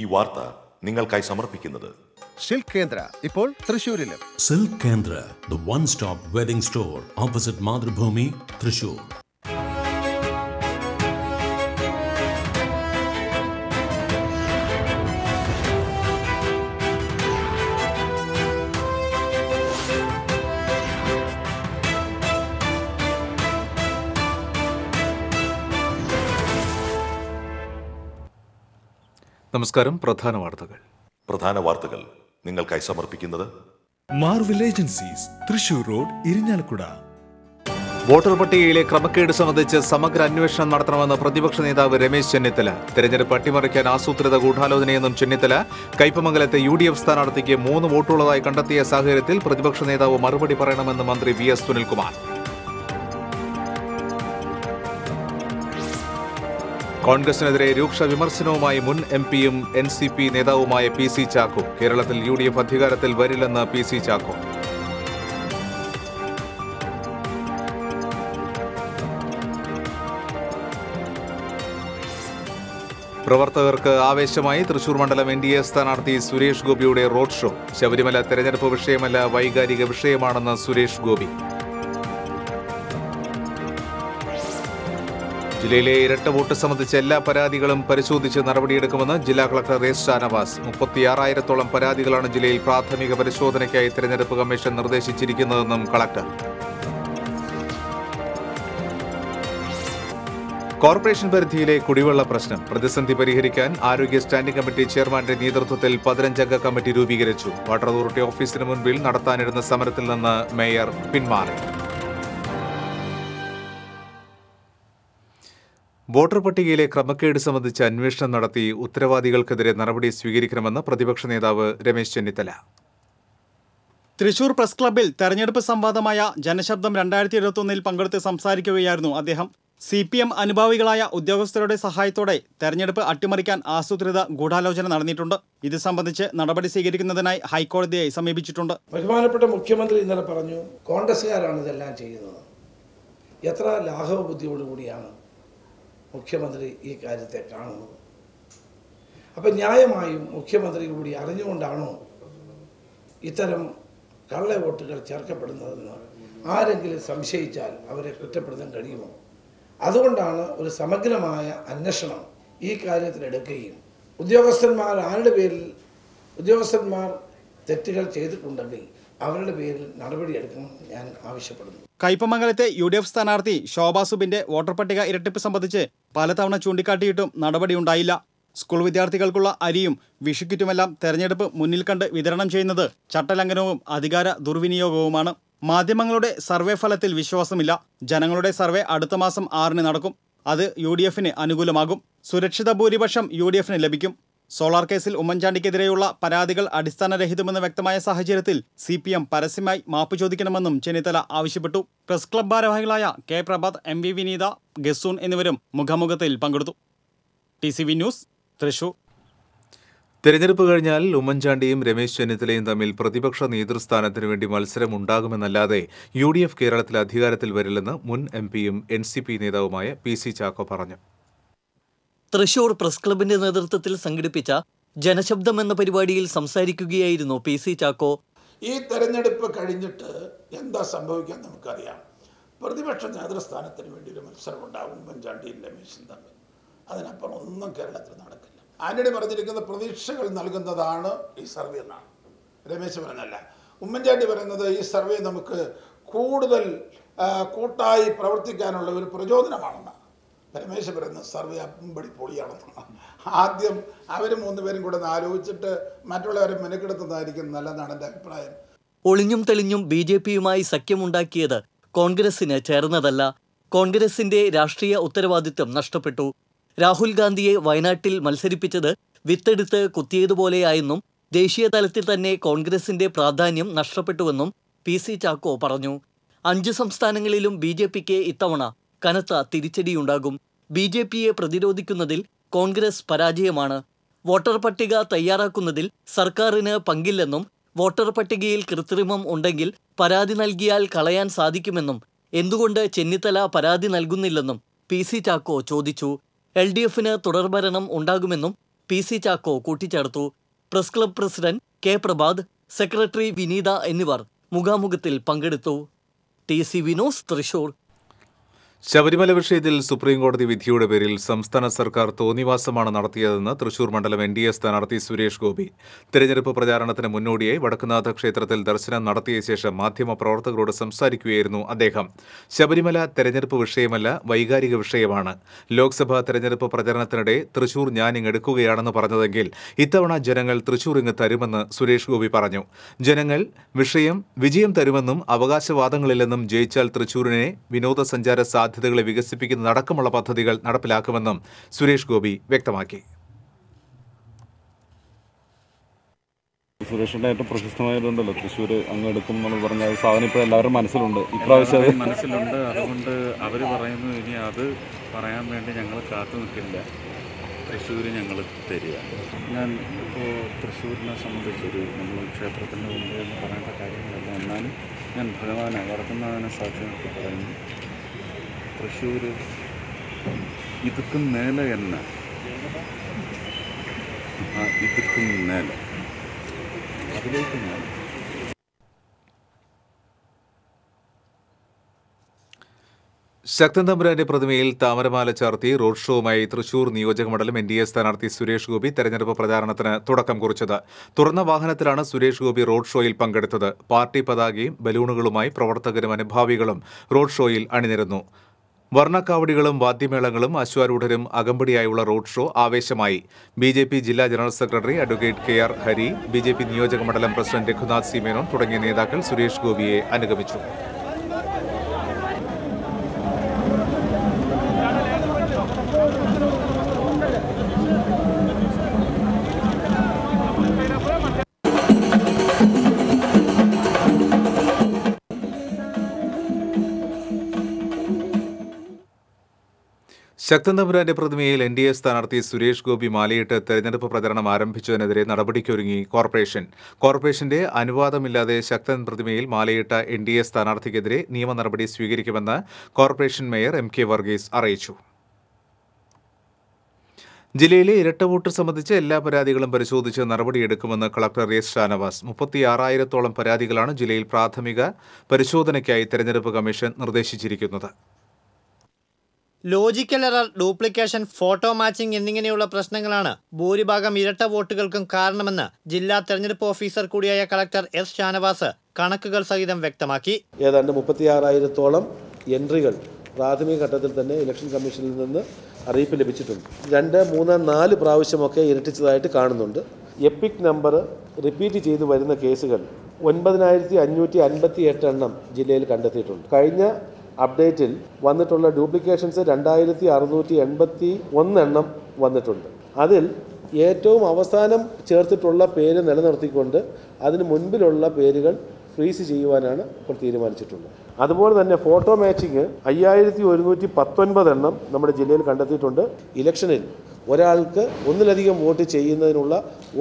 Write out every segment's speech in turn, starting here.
ഈ വാർത്ത നിങ്ങൾക്കായി സമർപ്പിക്കുന്നത് സിൽക്ക് കേന്ദ്ര ഇപ്പോൾ തൃശ്ശൂരിൽ. Silk Kendra, the one stop wedding store opposite Mathrubhumi Thrissur. നമസ്കാരം. പ്രധാന വാർത്തകൾ നിങ്ങൾക്കായി സമർപ്പിക്കുന്നത് Marvel agencies, Thrissur road, Irinjalakuda. Voter പട്ടികയിലെ ക്രമക്കേട് സംബന്ധിച്ച് സമഗ്ര അന്വേഷണം നടത്തണമെന്ന് പ്രതിപക്ഷ നേതാവ് രമേശ് ചെന്നിത്തല. തെരഞ്ഞെടുപ്പ് അട്ടിമറിക്കാൻ ആസൂത്രിത ഗൂഢാലോചനയെന്നും ചെന്നിത്തല. കയ്പമംഗലത്തെ യുഡിഎഫ് സ്ഥാനാർത്ഥിക്ക് 3 വോട്ടുള്ളതായി കണ്ടെത്തിയ സാഹചര്യത്തിൽ പ്രതിപക്ഷ നേതാവ് മറുപടി പറയണമെന്ന് മന്ത്രി വി എസ് സുനിൽകുമാർ. കോൺഗ്രസിനെതിരെ രൂക്ഷ വിമർശനവുമായി മുൻ എംപിയും എൻസിപി നേതാവുമായ പി സി ചാക്കോ. കേരളത്തിൽ യുഡിഎഫ് അധികാരത്തിൽ വരില്ലെന്ന് പി സി ചാക്കോ. പ്രവർത്തകർക്ക് ആവേശമായി തൃശൂർ മണ്ഡലം NDA സ്ഥാനാർത്ഥി സുരേഷ് ഗോപിയുടെ റോഡ് ഷോ. ശബരിമല തെരഞ്ഞെടുപ്പ് വിഷയമല്ല, വൈകാരിക വിഷയമാണെന്ന് സുരേഷ് ഗോപി. ജില്ലയിലെ ഇരട്ട വോട്ട് സംബന്ധിച്ച എല്ലാ പരാതികളും പരിശോധിച്ച് നടപടിയെടുക്കുമെന്ന് ജില്ലാ കളക്ടർ എസ് ഷാനവാസ്. 36,000-ഓളം പരാതികളാണ് ജില്ലയിൽ പ്രാഥമിക പരിശോധനയ്ക്കായി തെരഞ്ഞെടുപ്പ് കമ്മീഷൻ നിർദ്ദേശിച്ചിരിക്കുന്നതെന്നും കളക്ടർ. കോർപ്പറേഷൻ പരിധിയിലെ കുടിവെള്ള പ്രശ്നം പ്രതിസന്ധി പരിഹരിക്കാൻ ആരോഗ്യ സ്റ്റാൻഡിംഗ് കമ്മിറ്റി ചെയർമാന്റെ നേതൃത്വത്തിൽ 15-അംഗ കമ്മിറ്റി രൂപീകരിച്ചു. വാട്ടർ അതോറിറ്റി ഓഫീസിന് മുൻപിൽ നടത്താനിരുന്ന സമരത്തിൽ നിന്ന് മേയർ പിന്മാറി. വോട്ടർ പട്ടികയിലെ ക്രമക്കേട് സംബന്ധിച്ച് അന്വേഷണം നടത്തി ഉത്തരവാദികൾക്കെതിരെ നടപടി സ്വീകരിക്കണമെന്ന് പ്രതിപക്ഷ നേതാവ് രമേശ് ചെന്നിത്തല. തൃശൂർ പ്രസ് ക്ലബ്ബിൽ തെരഞ്ഞെടുപ്പ് സംവാദമായ ജനശബ്ദം 2021-ൽ പങ്കെടുത്ത് സംസാരിക്കുകയായിരുന്നു അദ്ദേഹം. CPM അനുഭാവികളായ ഉദ്യോഗസ്ഥരുടെ സഹായത്തോടെ തെരഞ്ഞെടുപ്പ് അട്ടിമറിക്കാൻ ആസൂത്രിത ഗൂഢാലോചന നടന്നിട്ടുണ്ട്. ഇത് സംബന്ധിച്ച് നടപടി സ്വീകരിക്കുന്നതിനായി ഹൈക്കോടതിയെ സമീപിച്ചിട്ടുണ്ട്. ബഹുമാനപ്പെട്ട മുഖ്യമന്ത്രി ഇന്നലെ പറഞ്ഞു, കോൺഗ്രസ്സുകാരാണ് ഇതെല്ലാം ചെയ്യുന്നത്. എത്ര ലാഘവ ബുദ്ധിയോടുകൂടിയാണ് മുഖ്യമന്ത്രി ഈ കാര്യത്തെ കാണുന്നത്? അപ്പം ന്യായമായും മുഖ്യമന്ത്രി കൂടി അറിഞ്ഞുകൊണ്ടാണോ ഇത്തരം കള്ള വോട്ടുകൾ ചേർക്കപ്പെടുന്നതെന്ന് ആരെങ്കിലും സംശയിച്ചാൽ അവരെ കുറ്റപ്പെടുത്താൻ കഴിയുമോ? അതുകൊണ്ടാണ് ഒരു സമഗ്രമായ അന്വേഷണം ഈ കാര്യത്തിലെടുക്കുകയും ഉദ്യോഗസ്ഥന്മാർ ആരുടെ പേരിൽ തെറ്റുകൾ ചെയ്തിട്ടുണ്ടെങ്കിൽ അവരുടെ പേരിൽ നടപടിയെടുക്കണമെന്ന് ഞാൻ ആവശ്യപ്പെടുന്നു. കയ്പമംഗലത്തെ UDF സ്ഥാനാർത്ഥി ശോഭാ സുബിന്റെ വോട്ടർ പട്ടിക ഇരട്ടിപ്പ് സംബന്ധിച്ച് പലതവണ ചൂണ്ടിക്കാട്ടിയിട്ടും നടപടിയുണ്ടായില്ല. സ്കൂൾ വിദ്യാർത്ഥികൾക്കുള്ള അരിയും വിഷുക്കിറ്റുമെല്ലാം തെരഞ്ഞെടുപ്പ് മുന്നിൽ കണ്ട് വിതരണം ചെയ്യുന്നത് ചട്ടലംഘനവും അധികാര ദുർവിനിയോഗവുമാണ്. മാധ്യമങ്ങളുടെ സർവേ ഫലത്തിൽ വിശ്വാസമില്ല. ജനങ്ങളുടെ സർവേ അടുത്ത മാസം 6-ന് നടക്കും. അത് UDF-ന് അനുകൂലമാകും. സുരക്ഷിത ഭൂരിപക്ഷം UDF-ന് ലഭിക്കും. സോളാർ കേസിൽ ഉമ്മൻചാണ്ടിക്കെതിരെയുള്ള പരാതികൾ അടിസ്ഥാനരഹിതമെന്ന് വ്യക്തമായ സാഹചര്യത്തിൽ CPM പരസ്യമായി മാപ്പ് ചോദിക്കണമെന്നും ചെന്നിത്തല ആവശ്യപ്പെട്ടു. പ്രസ് ക്ലബ് ഭാരവാഹികളായ കെ പ്രഭാത്, MV വിനീത, ഗസൂൺ എന്നിവരും മുഖാമുഖത്തിൽ പങ്കെടുത്തു. TCV news, Thrissur. തെരഞ്ഞെടുപ്പ് കഴിഞ്ഞാൽ ഉമ്മൻചാണ്ടിയും രമേശ് ചെന്നിത്തലയും തമ്മിൽ പ്രതിപക്ഷ നേതൃസ്ഥാനത്തിന് വേണ്ടി മത്സരമുണ്ടാകുമെന്നല്ലാതെ UDF കേരളത്തിൽ അധികാരത്തിൽ വരില്ലെന്ന് മുൻ എംപിയും NCP നേതാവുമായ PC ചാക്കോ പറഞ്ഞു. തൃശൂർ പ്രസ് ക്ലബിന്റെ നേതൃത്വത്തിൽ സംഘടിപ്പിച്ച ജനശബ്ദം എന്ന പരിപാടിയിൽ സംസാരിക്കുകയായിരുന്നു PC ചാക്കോ. ഈ തെരഞ്ഞെടുപ്പ് കഴിഞ്ഞിട്ട് എന്താ സംഭവിക്കാൻ നമുക്കറിയാം. പ്രതിപക്ഷ നേതൃസ്ഥാനത്തിന് വേണ്ടി ഒരു മത്സരം ഉണ്ടാകും ഉമ്മൻചാണ്ടിയും രമേശും തമ്മിൽ. അതിനപ്പുറം ഒന്നും കേരളത്തിൽ നടക്കില്ല. ആന്റണി പറഞ്ഞിരിക്കുന്ന പ്രതീക്ഷകൾ നൽകുന്നതാണ് ഈ സർവേ എന്നാണ് രമേശ് പറഞ്ഞല്ല. ഉമ്മൻചാണ്ടി പറയുന്നത് ഈ സർവേ നമുക്ക് കൂടുതൽ കൂട്ടായി പ്രവർത്തിക്കാനുള്ള ഒരു പ്രചോദനമാണെന്നാണ് രമേശ് പറയുന്നത്. സർവേ അമ്പടി പൊളിയാണെന്ന് ആദ്യം അവർ 3 പേരും കൂടെ ആലോചിച്ചിട്ട് മറ്റുള്ളവരെ മെനക്കെടുത്തതായിരിക്കും നല്ലതാണ് എൻ്റെ അഭിപ്രായം. ഒളിഞ്ഞും തെളിഞ്ഞും BJP-യുമായി സഖ്യമുണ്ടാക്കിയത് കോൺഗ്രസിന് ചേർന്നതല്ല. കോൺഗ്രസിന്റെ രാഷ്ട്രീയ ഉത്തരവാദിത്വം നഷ്ടപ്പെട്ടു. രാഹുൽ ഗാന്ധിയെ വയനാട്ടിൽ മത്സരിപ്പിച്ചത് വിത്തെടുത്ത് കുത്തിയതുപോലെയായെന്നും ദേശീയ തലത്തിൽ തന്നെ കോൺഗ്രസിന്റെ പ്രാധാന്യം നഷ്ടപ്പെട്ടുവെന്നും PC ചാക്കോ പറഞ്ഞു. 5 സംസ്ഥാനങ്ങളിലും BJP-ക്ക് ഇത്തവണ കനത്ത തിരിച്ചടിയുണ്ടാകും. BJP-യെ പ്രതിരോധിക്കുന്നതിൽ കോൺഗ്രസ് പരാജയമാണ്. വോട്ടർ പട്ടിക തയ്യാറാക്കുന്നതിൽ സർക്കാരിന് പങ്കില്ലെന്നും വോട്ടർ പട്ടികയിൽ കൃത്രിമം ഉണ്ടെങ്കിൽ പരാതി നൽകിയാൽ കളയാൻ സാധിക്കുമെന്നും എന്തുകൊണ്ട് ചെന്നിത്തല പരാതി നൽകുന്നില്ലെന്നും PC ചാക്കോ ചോദിച്ചു. LDF-ന് തുടർഭരണം ഉണ്ടാകുമെന്നും PC ചാക്കോ കൂട്ടിച്ചേർത്തു. Press club president K Prabhath, secretary Vineetha എന്നിവർ മുഖാമുഖത്തിൽ പങ്കെടുത്തു. TCV News, Thrissur. ശബരിമല വിഷയത്തിൽ സുപ്രീംകോടതി വിധിയുടെ പേരിൽ സംസ്ഥാന സർക്കാർ തോന്നിവാസമാണ് നടത്തിയതെന്ന് തൃശൂർ മണ്ഡലം NDA സ്ഥാനാർത്ഥി സുരേഷ് ഗോപി തെരഞ്ഞെടുപ്പ് പ്രചാരണത്തിന് മുന്നോടിയായി വടക്കുന്നാഥ ക്ഷേത്രത്തിൽ ദർശനം നടത്തിയ ശേഷം മാധ്യമപ്രവർത്തകരോട് സംസാരിക്കുകയായിരുന്നു അദ്ദേഹം. ശബരിമല തെരഞ്ഞെടുപ്പ് വിഷയമല്ല, വൈകാരിക വിഷയമാണ്. ലോക്സഭാ തെരഞ്ഞെടുപ്പ് പ്രചരണത്തിനിടെ തൃശൂർ ഞാനിങ്ങെടുക്കുകയാണെന്ന് പറഞ്ഞതെങ്കിൽ ഇത്തവണ ജനങ്ങൾ തൃശൂർ ഇങ്ങ് തരുമെന്ന് സുരേഷ് ഗോപി പറഞ്ഞു. ജനങ്ങൾ വിജയം തരുമെന്നും അവകാശവാദങ്ങളില്ലെന്നും ജയിച്ചാൽ തൃശൂരിനെ വിനോദസഞ്ചാര സാധ്യതകളെ വികസിപ്പിക്കുന്നതടക്കമുള്ള പദ്ധതികൾ നടപ്പിലാക്കുമെന്നും സുരേഷ് ഗോപി വ്യക്തമാക്കി. സുരേഷിന്റെ ഏറ്റവും പ്രശസ്തമായതുണ്ടല്ലോ തൃശ്ശൂർ അങ്ങെടുക്കും എന്ന് പറഞ്ഞ സാധനം ഇപ്പോൾ എല്ലാവരും മനസ്സിലുണ്ട്. ഇപ്രാവശ്യം മനസ്സിലുണ്ട്. അതുകൊണ്ട് അവർ പറയുന്നു, ഇനി അത് പറയാൻ വേണ്ടി ഞങ്ങൾ കാത്തു നിൽക്കില്ല, തൃശ്ശൂർ ഞങ്ങൾ തരിക. ഞാൻ ഇപ്പോൾ തൃശ്ശൂരിനെ സംബന്ധിച്ചൊരു നമ്മൾ ക്ഷേത്രത്തിൻ്റെ മുമ്പേ എന്ന് പറയേണ്ട കാര്യങ്ങളല്ല. എന്നാലും ഞാൻ ഭഗവാനെ വടക്കുന്നാഥനെ സാധ്യതയൊക്കെ പറയുന്നു. തൃശ്ശൂർ ഇതുക്കും മേലെ എന്ന ഇതുക്കും മേലെ അതിലേക്ക് ഞാൻ. ശക്തൻ തമ്പുരാന്റെ പ്രതിമയിൽ താമരമാല ചാർത്തി റോഡ് ഷോവുമായി തൃശൂർ നിയോജക മണ്ഡലം NDA സ്ഥാനാർത്ഥി സുരേഷ് ഗോപി തെരഞ്ഞെടുപ്പ് പ്രചാരണത്തിന് തുടക്കം കുറിച്ചത്. തുറന്ന വാഹനത്തിലാണ് സുരേഷ് ഗോപി റോഡ് ഷോയിൽ പങ്കെടുത്തത്. പാർട്ടി പതാകയും ബലൂണുകളുമായി പ്രവർത്തകരും അനുഭാവികളും റോഡ് ഷോയിൽ അണിനിരന്നു. വർണ്ണക്കാവടികളും വാദ്യമേളങ്ങളും അശ്വാരൂഢരും അകമ്പടിയായുള്ള റോഡ് ഷോ ആവേശമായി. BJP ജില്ലാ general secretary advocate KR Hari, BJP നിയോജക മണ്ഡലം പ്രസിഡന്റ് രഘുനാഥ് സി മേനോൻ തുടങ്ങിയ നേതാക്കൾ സുരേഷ് ഗോപിയെ അനുഗമിച്ചു. ശക്തൻ തമ്പുരാന്റെ പ്രതിമയിൽ NDA സ്ഥാനാർത്ഥി സുരേഷ് ഗോപി മാലയിട്ട് തെരഞ്ഞെടുപ്പ് പ്രചരണം ആരംഭിച്ചതിനെതിരെ നടപടിക്കൊരുങ്ങി കോർപ്പറേഷൻ. കോർപ്പറേഷന്റെ അനുവാദമില്ലാതെ ശക്തൻ പ്രതിമയിൽ മാലയിട്ട NDA സ്ഥാനാർത്ഥിക്കെതിരെ നിയമ നടപടി സ്വീകരിക്കുമെന്ന് കോർപ്പറേഷൻ മേയർ MK വർഗീസ് അറിയിച്ചു. ജില്ലയിലെ ഇരട്ടവോട്ട് സംബന്ധിച്ച് എല്ലാ പരാതികളും പരിശോധിച്ച് നടപടിയെടുക്കുമെന്ന് കളക്ടർ എസ് ഷാനവാസ്. 36,000-ഓളം പരാതികളാണ് ജില്ലയിൽ പ്രാഥമിക പരിശോധനയ്ക്കായി തെരഞ്ഞെടുപ്പ് കമ്മീഷൻ നിർദ്ദേശിച്ചിരിക്കുന്നത്. Logical error, duplication, photo matching എന്നിങ്ങനെയുള്ള പ്രശ്നങ്ങളാണ് ഭൂരിഭാഗം ഇരട്ട വോട്ടുകൾക്കും കാരണമെന്ന് ജില്ലാ തെരഞ്ഞെടുപ്പ് ഓഫീസർ കൂടിയായ കളക്ടർ എസ് ഷാനവാസ് കണക്കുകൾ സഹിതം വ്യക്തമാക്കി. ഏതാണ്ട് 36,000-ഓളം എൻട്രികൾ പ്രാഥമിക ഘട്ടത്തിൽ തന്നെ ഇലക്ഷൻ കമ്മീഷനിൽ നിന്ന് അറിയിപ്പ് ലഭിച്ചിട്ടുണ്ട്. 2, 3, 4 പ്രാവശ്യമൊക്കെ ഇരട്ടിച്ചതായിട്ട് കാണുന്നുണ്ട്. എപ്പിക് നമ്പർ റിപ്പീറ്റ് ചെയ്തു വരുന്ന കേസുകൾ 9,558 എണ്ണം ജില്ലയിൽ കണ്ടെത്തിയിട്ടുണ്ട്. കഴിഞ്ഞ അപ്ഡേറ്റിൽ വന്നിട്ടുള്ള ഡ്യൂപ്ലിക്കേഷൻസ് 2,681 എണ്ണം വന്നിട്ടുണ്ട്. അതിൽ ഏറ്റവും അവസാനം ചേർത്തിട്ടുള്ള പേര് നിലനിർത്തിക്കൊണ്ട് അതിന് മുൻപിലുള്ള പേരുകൾ ഫ്രീസ് ചെയ്യുവാനാണ് ഇപ്പോൾ തീരുമാനിച്ചിട്ടുള്ളത്. അതുപോലെ തന്നെ ഫോട്ടോ മാച്ചിങ് 5,119 എണ്ണം നമ്മുടെ ജില്ലയിൽ കണ്ടെത്തിയിട്ടുണ്ട്. ഇലക്ഷനിൽ ഒരാൾക്ക് ഒന്നിലധികം വോട്ട് ചെയ്യുന്നതിനുള്ള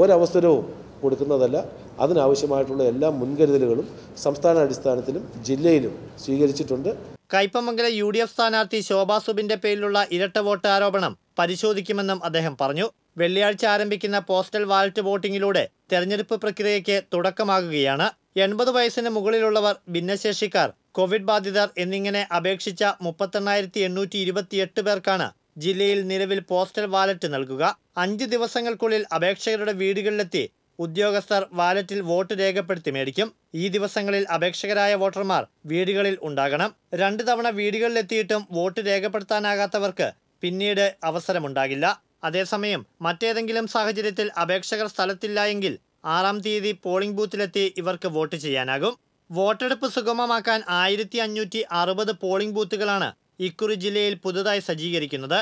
ഒരവസരവും കൊടുക്കുന്നതല്ല. അതിനാവശ്യമായിട്ടുള്ള എല്ലാ മുൻകരുതലുകളും സംസ്ഥാന അടിസ്ഥാനത്തിലും ജില്ലയിലും സ്വീകരിച്ചിട്ടുണ്ട്. കയ്പമംഗല UDF സ്ഥാനാർത്ഥി ശോഭാ സുബിന്റെ പേരിലുള്ള ഇരട്ട വോട്ട് ആരോപണം പരിശോധിക്കുമെന്നും അദ്ദേഹം പറഞ്ഞു. വെള്ളിയാഴ്ച ആരംഭിക്കുന്ന പോസ്റ്റൽ വാലറ്റ് വോട്ടിംഗിലൂടെ തെരഞ്ഞെടുപ്പ് പ്രക്രിയയ്ക്ക് തുടക്കമാകുകയാണ്. 80 വയസ്സിന് മുകളിലുള്ളവർ, ഭിന്നശേഷിക്കാർ, കോവിഡ് ബാധിതർ എന്നിങ്ങനെ അപേക്ഷിച്ച 38,828 പേർക്കാണ് ജില്ലയിൽ നിലവിൽ പോസ്റ്റൽ വാലറ്റ് നൽകുക. 5 ദിവസങ്ങൾക്കുള്ളിൽ അപേക്ഷകരുടെ വീടുകളിലെത്തി ഉദ്യോഗസ്ഥർ വാലറ്റിൽ വോട്ട് രേഖപ്പെടുത്തി മേടിക്കും. ഈ ദിവസങ്ങളിൽ അപേക്ഷകരായ വോട്ടർമാർ വീടുകളിൽ ഉണ്ടാകണം. 2 തവണ വീടുകളിലെത്തിയിട്ടും വോട്ട് രേഖപ്പെടുത്താനാകാത്തവർക്ക് പിന്നീട് അവസരമുണ്ടാകില്ല. അതേസമയം മറ്റേതെങ്കിലും സാഹചര്യത്തിൽ അപേക്ഷകർ സ്ഥലത്തില്ല എങ്കിൽ 6-ാം തീയതി പോളിംഗ് ബൂത്തിലെത്തി ഇവർക്ക് വോട്ട് ചെയ്യാനാകും. വോട്ടെടുപ്പ് സുഗമമാക്കാൻ 1,560 പോളിംഗ് ബൂത്തുകളാണ് ഇക്കുറി ജില്ലയിൽ പുതുതായി സജ്ജീകരിക്കുന്നത്.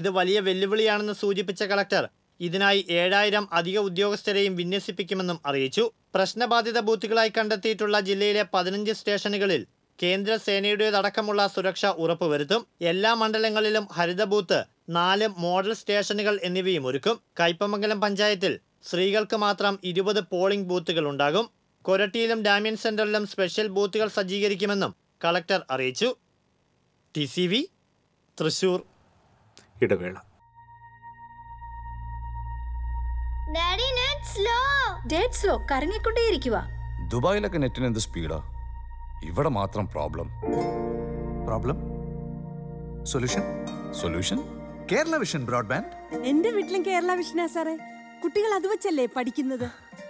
ഇത് വലിയ വെല്ലുവിളിയാണെന്ന് സൂചിപ്പിച്ച കളക്ടർ ഇതിനായി 7,000 അധിക ഉദ്യോഗസ്ഥരെയും വിന്യസിപ്പിക്കുമെന്നും അറിയിച്ചു. പ്രശ്നബാധിത ബൂത്തുകളായി കണ്ടെത്തിയിട്ടുള്ള ജില്ലയിലെ 15 സ്റ്റേഷനുകളിൽ കേന്ദ്ര സേനയുടേതടക്കമുള്ള സുരക്ഷ ഉറപ്പുവരുത്തും. എല്ലാ മണ്ഡലങ്ങളിലും ഹരിത ബൂത്ത്, 4 മോഡൽ സ്റ്റേഷനുകൾ എന്നിവയും ഒരുക്കും. കയ്പമംഗലം പഞ്ചായത്തിൽ സ്ത്രീകൾക്ക് മാത്രം 20 പോളിംഗ് ബൂത്തുകൾ ഉണ്ടാകും. കൊരട്ടിയിലും ഡാമിയൻ സെന്ററിലും സ്പെഷ്യൽ ബൂത്തുകൾ സജ്ജീകരിക്കുമെന്നും കളക്ടർ അറിയിച്ചു. TCV തൃശൂർ. ഇടവേള Daddy, net slow. Dead slow. കറങ്ങിക്കൊണ്ടേ ഇരിക്കുക. ദുബായിലൊക്കെ നെറ്റിന് എന്ത് സ്പീഡാ? ഇവിടെ മാത്രം problem. Problem? Solution? Solution? Kerala vision broadband. എൻ്റെ വീട്ടിലും കേരള വിഷനാ സാറേ. കുട്ടികൾ അത് വെച്ചല്ലേ പഠിക്കുന്നത്.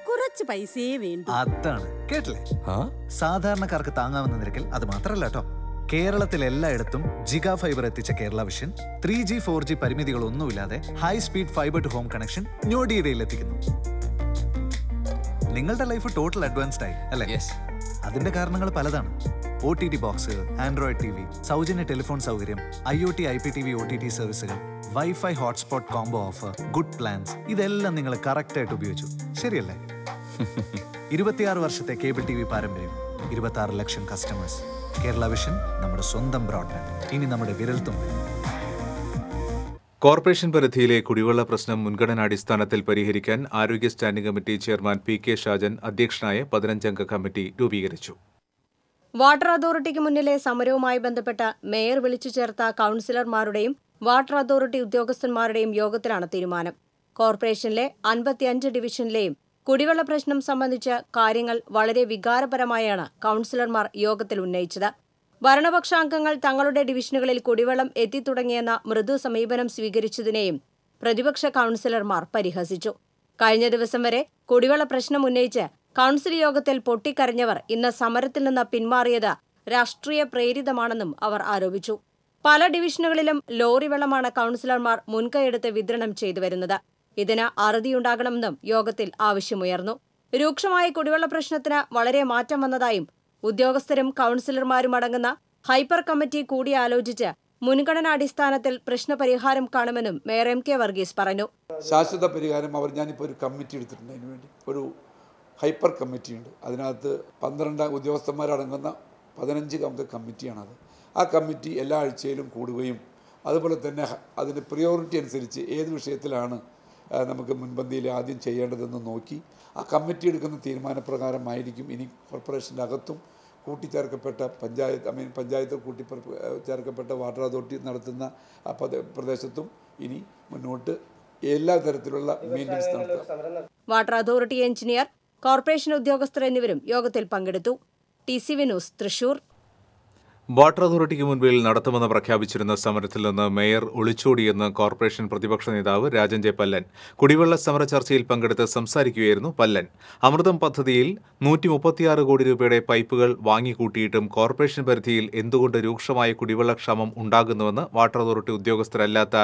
കുറച്ച് പൈസയേ വേണ്ടൂ. അതാണ്. കേട്ടില്ലേ? ഹാ? സാധാരണക്കാർക്ക് താങ്ങാവുന്ന നിരക്കിൽ അത് മാത്രമല്ല ട്ടോ. കേരളത്തിൽ എല്ലായിടത്തും ജിഗാ ഫൈബർ എത്തിച്ച കേരള വിഷൻ 3G 4G പരിമിതികളൊന്നുമില്ലാതെ high speed fibre to home connection ഞൊടിയിടയിൽ എത്തിക്കുന്നു. നിങ്ങളുടെ ലൈഫ് ടോട്ടൽ അഡ്വാൻസ്ഡ് ആയി അല്ലേ? അതിന്റെ കാരണങ്ങൾ പലതാണ്. OTT ബോക്സ്, ആൻഡ്രോയിഡ് TV, സൗജന്യ ടെലിഫോൺ സൗകര്യം, IoT IPTV OTT സർവീസുകൾ, wifi hotspot combo offer, good plans, ഇതെല്ലാം നിങ്ങൾ കറക്റ്റ് ആയിട്ട് ഉപയോഗിച്ചു. ശരിയല്ലേ? 26 വർഷത്തെ കേബിൾ TV പാരമ്പര്യം, 26 ലക്ഷം കസ്റ്റമേഴ്സ്. കേരള വിഷൻ നമ്മുടെ സ്വന്തം ബ്രോഡ്ബാൻഡ് ഇനി നമ്മുടെ വിരൽത്തുമ്പിൽ. കോർപ്പറേഷൻ പരിധിയിലെ കുടിവെള്ള പ്രശ്നം മുൻഗണനാടിസ്ഥാനത്തിൽ പരിഹരിക്കാൻ ആരോഗ്യ standing committee chairman PK Shajan അധ്യക്ഷനായ 15 അംഗ കമ്മിറ്റി രൂപീകരിച്ചു. വാട്ടർ അതോറിറ്റിക്ക് മുന്നിലെ സമരവുമായി ബന്ധപ്പെട്ട മേയർ വിളിച്ചു ചേർത്ത കൗൺസിലർമാരുടെയും വാട്ടർ അതോറിറ്റി ഉദ്യോഗസ്ഥന്മാരുടെയും യോഗത്തിലാണ് തീരുമാനം. കോർപ്പറേഷനിലെ 55 ഡിവിഷനിലെയും കുടിവെള്ള പ്രശ്നം സംബന്ധിച്ച കാര്യങ്ങൾ വളരെ വികാരപരമായാണ് കൗൺസിലർമാർ യോഗത്തിൽ ഉന്നയിച്ചത്. ഭരണപക്ഷാംഗങ്ങൾ തങ്ങളുടെ ഡിവിഷനുകളിൽ കുടിവെള്ളം എത്തിത്തുടങ്ങിയെന്ന മൃദു സമീപനം സ്വീകരിച്ചതിനെയും പ്രതിപക്ഷ കൗൺസിലർമാർ പരിഹസിച്ചു. കഴിഞ്ഞ ദിവസം വരെ കുടിവെള്ള പ്രശ്നം ഉന്നയിച്ച് കൗൺസിൽ യോഗത്തിൽ പൊട്ടിക്കരഞ്ഞവർ ഇന്ന് സമരത്തിൽ നിന്ന് പിന്മാറിയത് രാഷ്ട്രീയ പ്രേരിതമാണെന്നും അവർ ആരോപിച്ചു. പല ഡിവിഷനുകളിലും ലോറി വെള്ളമാണ് കൗൺസിലർമാർ മുൻകൈയെടുത്ത് വിതരണം ചെയ്തു വരുന്നത്. ഇതിന് അറുതിയുണ്ടാകണമെന്നും യോഗത്തിൽ ആവശ്യമുയർന്നു. രൂക്ഷമായ കുടിവെള്ള പ്രശ്നത്തിന് വളരെ മാറ്റം വന്നതായും ഉദ്യോഗസ്ഥരും കൗൺസിലർമാരും അടങ്ങുന്ന ഹൈപ്പർ കമ്മിറ്റി കൂടിയാലോചിച്ച് മുൻഗണനാടിസ്ഥാനത്തിൽ പ്രശ്നപരിഹാരം കാണുമെന്നും മേയർ MK വർഗീസ് പറഞ്ഞു. ശാശ്വത പരിഹാരം അവർ ഞാനിപ്പോൾ ഒരു കമ്മിറ്റി എടുത്തിട്ടുണ്ട്. അതിനു വേണ്ടി ഒരു ഹൈപ്പർ കമ്മിറ്റിയുണ്ട്. അതിനകത്ത് 12 ഉദ്യോഗസ്ഥന്മാരടങ്ങുന്ന 15 അംഗ കമ്മിറ്റിയാണത്. ആ കമ്മിറ്റി എല്ലാ ആഴ്ചയിലും കൂടുകയും അതുപോലെ തന്നെ അതിൻ്റെ പ്രിയോറിറ്റി അനുസരിച്ച് ഏത് വിഷയത്തിലാണ് നമുക്ക് മുൻപന്തിയിൽ ആദ്യം ചെയ്യേണ്ടതെന്ന് നോക്കി ആ കമ്മിറ്റി എടുക്കുന്ന തീരുമാനപ്രകാരമായിരിക്കും ഇനി കോർപ്പറേഷൻ്റെ അകത്തും കൂട്ടിച്ചേർക്കപ്പെട്ട പഞ്ചായത്ത് പഞ്ചായത്ത് കൂട്ടിച്ചേർക്കപ്പെട്ട വാട്ടർ അതോറിറ്റി നടത്തുന്ന പ്രദേശത്തും ഇനി മുന്നോട്ട് എല്ലാ തരത്തിലുള്ള മെയിൻ്റനൻസ് നടത്തുക. വാട്ടർ അതോറിറ്റി എഞ്ചിനീയർ, കോർപ്പറേഷൻ ഉദ്യോഗസ്ഥർ എന്നിവരും യോഗത്തിൽ പങ്കെടുത്തു. TCV news Thrissur. വാട്ടർ അതോറിറ്റിക്ക് മുൻപിൽ നടത്തുമെന്ന് പ്രഖ്യാപിച്ചിരുന്ന സമരത്തിൽ നിന്ന് മേയർ ഒളിച്ചോടിയെന്ന് കോർപ്പറേഷൻ പ്രതിപക്ഷ നേതാവ് രാജൻ ജെ. പല്ലൻ കുടിവെള്ള സമര ചർച്ചയിൽ പങ്കെടുത്ത് സംസാരിക്കുകയായിരുന്നു. പല്ലൻ അമൃതം പദ്ധതിയിൽ 136 കോടി രൂപയുടെ പൈപ്പുകൾ വാങ്ങിക്കൂട്ടിയിട്ടും കോർപ്പറേഷൻ പരിധിയിൽ എന്തുകൊണ്ട് രൂക്ഷമായ കുടിവെള്ളക്ഷാമം ഉണ്ടാകുന്നുവെന്ന് വാട്ടർ അതോറിറ്റി ഉദ്യോഗസ്ഥരല്ലാത്ത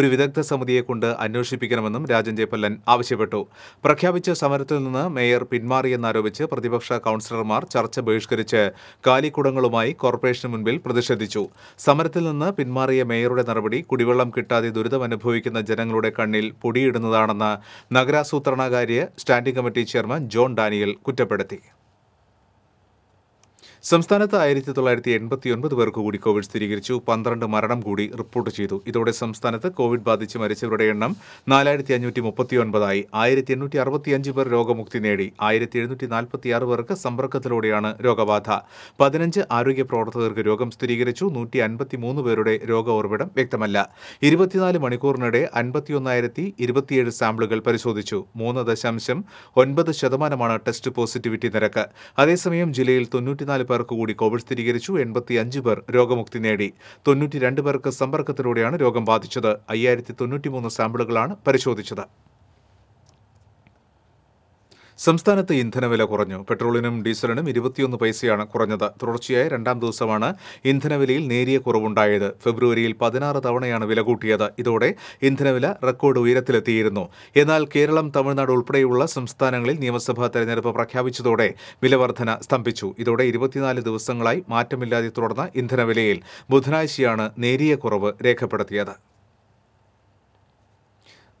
ഒരു വിദഗ്ധ സമിതിയെക്കൊണ്ട് അന്വേഷിപ്പിക്കണമെന്നും രാജൻ ജെ. പല്ലൻ ആവശ്യപ്പെട്ടു. പ്രഖ്യാപിച്ച സമരത്തിൽ നിന്ന് മേയർ പിന്മാറിയെന്നാരോപിച്ച് പ്രതിപക്ഷ കൗൺസിലർമാർ ചർച്ച ബഹിഷ്കരിച്ച് കാലിക്കുടങ്ങളുമായി കോർപ്പറേഷൻ മുൻപിൽ പ്രതിഷേധിച്ചു. സമരത്തിൽ നിന്ന് പിന്മാറിയ മേയറുടെ നടപടി കുടിവെള്ളം കിട്ടാതെ ദുരിതമനുഭവിക്കുന്ന ജനങ്ങളുടെ കണ്ണിൽ പൊടിയിടുന്നതാണെന്ന് നഗരാസൂത്രണകാര്യ standing committee chairman John Daniel കുറ്റപ്പെടുത്തി. സംസ്ഥാനത്ത് 1989 പേർക്ക് കൂടി കോവിഡ് സ്ഥിരീകരിച്ചു. 12 മരണം കൂടി റിപ്പോർട്ട് ചെയ്തു. ഇതോടെ സംസ്ഥാനത്ത് കോവിഡ് ബാധിച്ച് മരിച്ചവരുടെ എണ്ണം 4539 ആയി. 1865 പേർ രോഗമുക്തി നേടി. 1746 പേർക്ക് സമ്പർക്കത്തിലൂടെയാണ് രോഗബാധ. 15 ആരോഗ്യ പ്രവർത്തകർക്ക് രോഗം സ്ഥിരീകരിച്ചു. 153 പേരുടെ രോഗ ഉറവിടം വ്യക്തമല്ല. 24 മണിക്കൂറിനിടെ 51,027 സാമ്പിളുകൾ പരിശോധിച്ചു. 3.9% ടെസ്റ്റ് പോസിറ്റിവിറ്റി നിരക്ക്. അതേസമയം ജില്ലയിൽ 94 പേർക്ക് കൂടി കോവിഡ് സ്ഥിരീകരിച്ചു. 85 പേർ രോഗമുക്തി നേടി. 92 പേർക്ക് സമ്പർക്കത്തിലൂടെയാണ് രോഗം ബാധിച്ചത്. 5093 സാമ്പിളുകളാണ് പരിശോധിച്ചത്. സംസ്ഥാനത്ത് ഇന്ധനവില കുറഞ്ഞു. പെട്രോളിനും ഡീസലിനും 21 പൈസയാണ് കുറഞ്ഞത്. തുടർച്ചയായ 2ാം ദിവസമാണ് ഇന്ധനവിലയിൽ നേരിയ കുറവുണ്ടായത്. ഫെബ്രുവരിയിൽ 16 തവണയാണ് വില കൂട്ടിയത്. ഇതോടെ ഇന്ധനവില റെക്കോർഡ് ഉയരത്തിലെത്തിയിരുന്നു. എന്നാൽ കേരളം, തമിഴ്നാട് ഉൾപ്പെടെയുള്ള സംസ്ഥാനങ്ങളിൽ നിയമസഭാ തെരഞ്ഞെടുപ്പ് പ്രഖ്യാപിച്ചതോടെ വിലവർധന സ്തംഭിച്ചു. ഇതോടെ 24 ദിവസങ്ങളായി മാറ്റമില്ലാതെ തുടർന്ന ഇന്ധനവിലയിൽ ബുധനാഴ്ചയാണ് നേരിയ കുറവ് രേഖപ്പെടുത്തിയത്.